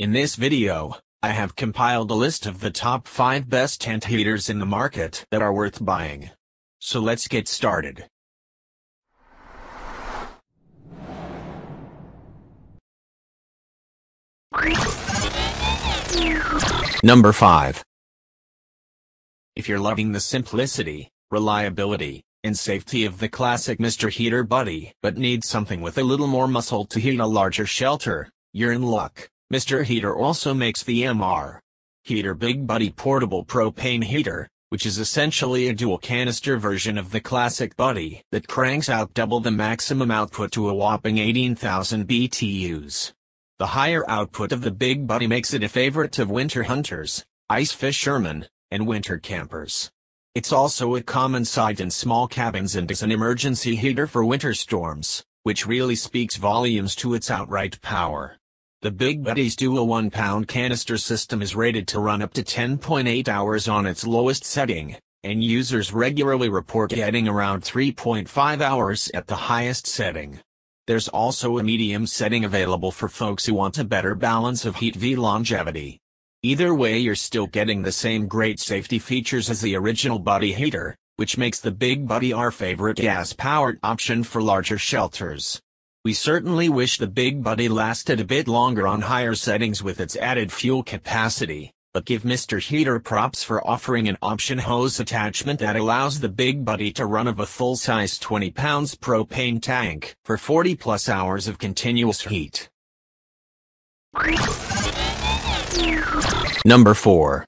In this video, I have compiled a list of the top 5 best tent heaters in the market that are worth buying. So let's get started. Number 5. If you're loving the simplicity, reliability, and safety of the classic Mr. Heater Buddy but need something with a little more muscle to heat a larger shelter, you're in luck. Mr. Heater also makes the Mr. Heater Big Buddy Portable Propane Heater, which is essentially a dual canister version of the classic Buddy that cranks out double the maximum output to a whopping 18,000 BTUs. The higher output of the Big Buddy makes it a favorite of winter hunters, ice fishermen, and winter campers. It's also a common sight in small cabins and is an emergency heater for winter storms, which really speaks volumes to its outright power. The Big Buddy's dual 1-pound canister system is rated to run up to 10.8 hours on its lowest setting, and users regularly report getting around 3.5 hours at the highest setting. There's also a medium setting available for folks who want a better balance of heat versus longevity. Either way, you're still getting the same great safety features as the original Buddy heater, which makes the Big Buddy our favorite gas-powered option for larger shelters. We certainly wish the Big Buddy lasted a bit longer on higher settings with its added fuel capacity, but give Mr. Heater props for offering an option hose attachment that allows the Big Buddy to run of a full-size 20 pounds propane tank for 40-plus hours of continuous heat. Number 4.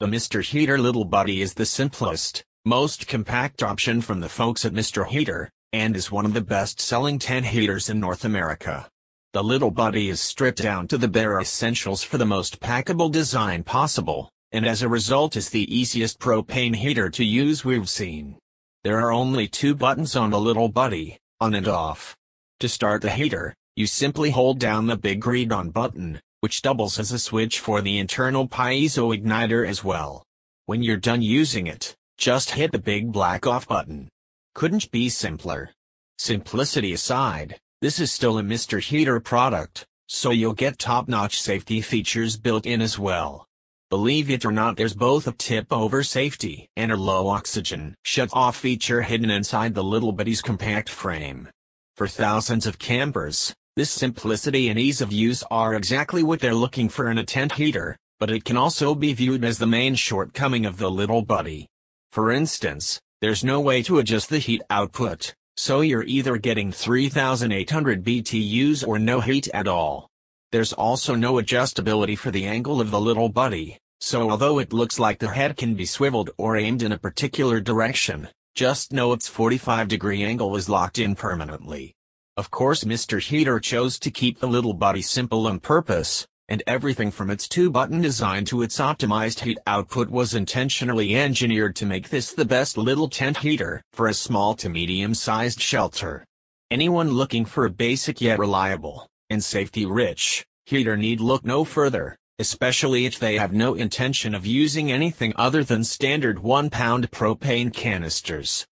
The Mr. Heater Little Buddy is the simplest, most compact option from the folks at Mr. Heater, and is one of the best-selling tent heaters in North America. The Little Buddy is stripped down to the bare essentials for the most packable design possible, and as a result is the easiest propane heater to use we've seen. There are only 2 buttons on the Little Buddy, on and off. To start the heater, you simply hold down the big read on button, which doubles as a switch for the internal piezo igniter as well. When you're done using it, just hit the big black off button. Couldn't be simpler. Simplicity aside, this is still a Mr. Heater product, so you'll get top-notch safety features built in as well. Believe it or not, there's both a tip-over safety and a low-oxygen shut-off feature hidden inside the Little Buddy's compact frame. For thousands of campers, this simplicity and ease of use are exactly what they're looking for in a tent heater, but it can also be viewed as the main shortcoming of the Little Buddy. For instance, there's no way to adjust the heat output, so you're either getting 3,800 BTUs or no heat at all. There's also no adjustability for the angle of the Little Buddy, so although it looks like the head can be swiveled or aimed in a particular direction, just know its 45-degree angle is locked in permanently. Of course, Mr. Heater chose to keep the Little Buddy simple on purpose, and everything from its 2-button design to its optimized heat output was intentionally engineered to make this the best little tent heater for a small to medium-sized shelter. Anyone looking for a basic yet reliable, and safety-rich, heater need look no further, especially if they have no intention of using anything other than standard 1-pound propane canisters.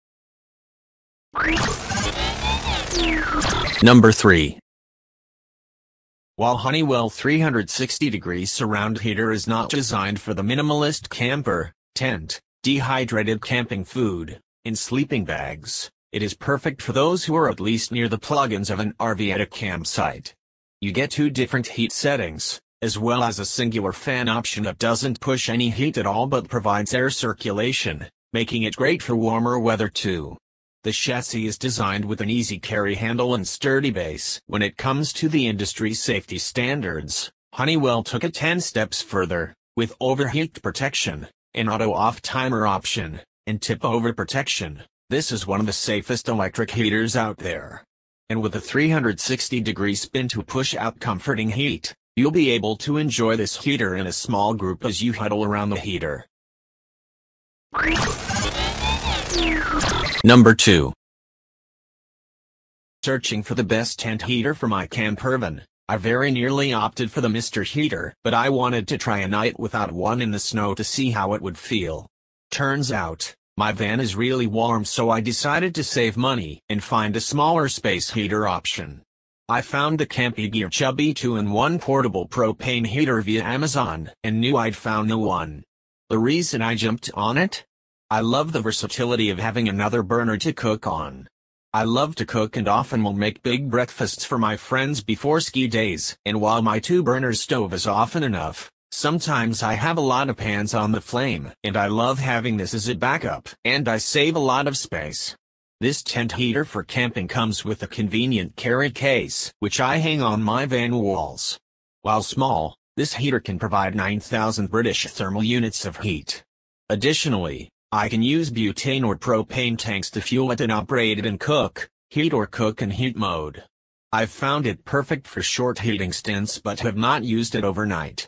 Number 3. While Honeywell 360-degree surround heater is not designed for the minimalist camper, tent, dehydrated camping food, and sleeping bags, it is perfect for those who are at least near the plug-ins of an RV at a campsite. You get 2 different heat settings, as well as a singular fan option that doesn't push any heat at all but provides air circulation, making it great for warmer weather too. The chassis is designed with an easy carry handle and sturdy base. When it comes to the industry safety standards, Honeywell took it 10 steps further, with overheat protection, an auto-off timer option, and tip-over protection. This is one of the safest electric heaters out there. And with a 360-degree spin to push out comforting heat, you'll be able to enjoy this heater in a small group as you huddle around the heater. Number 2. Searching for the best tent heater for my campervan, I very nearly opted for the Mr. Heater, but I wanted to try a night without one in the snow to see how it would feel. Turns out, my van is really warm, so I decided to save money and find a smaller space heater option. I found the Campy Gear Chubby 2-in-1 Portable Propane Heater via Amazon and knew I'd found the one. The reason I jumped on it? I love the versatility of having another burner to cook on. I love to cook and often will make big breakfasts for my friends before ski days, and while my two-burner stove is often enough, sometimes I have a lot of pans on the flame, and I love having this as a backup, and I save a lot of space. This tent heater for camping comes with a convenient carry case, which I hang on my van walls. While small, this heater can provide 9,000 British thermal units of heat. Additionally, I can use butane or propane tanks to fuel it and operate it in cook, heat or cook and heat mode. I've found it perfect for short heating stints but have not used it overnight.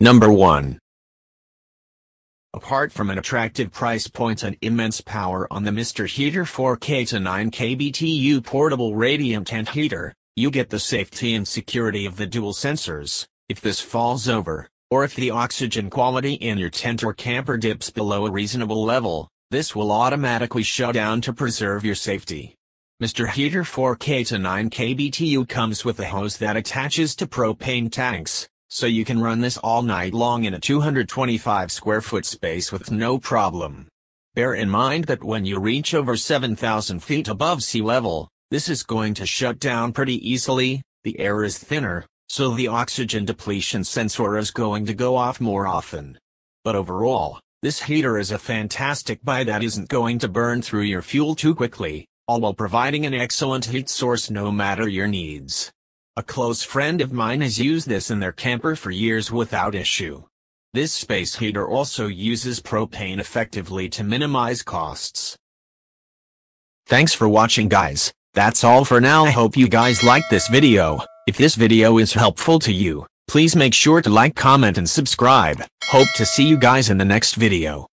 Number 1. Apart from an attractive price point and immense power on the Mr. Heater 4K to 9K BTU portable radiant tent heater, you get the safety and security of the dual sensors. If this falls over, or if the oxygen quality in your tent or camper dips below a reasonable level, this will automatically shut down to preserve your safety. Mr. Heater 4K to 9K BTU comes with a hose that attaches to propane tanks, so you can run this all night long in a 225 square foot space with no problem. Bear in mind that when you reach over 7,000 feet above sea level, this is going to shut down pretty easily, the air is thinner, so the oxygen depletion sensor is going to go off more often. But overall, this heater is a fantastic buy that isn't going to burn through your fuel too quickly, all while providing an excellent heat source no matter your needs. A close friend of mine has used this in their camper for years without issue. This space heater also uses propane effectively to minimize costs. Thanks for watching, guys. That's all for now. I hope you guys liked this video. If this video is helpful to you, please make sure to like, comment, and subscribe. Hope to see you guys in the next video.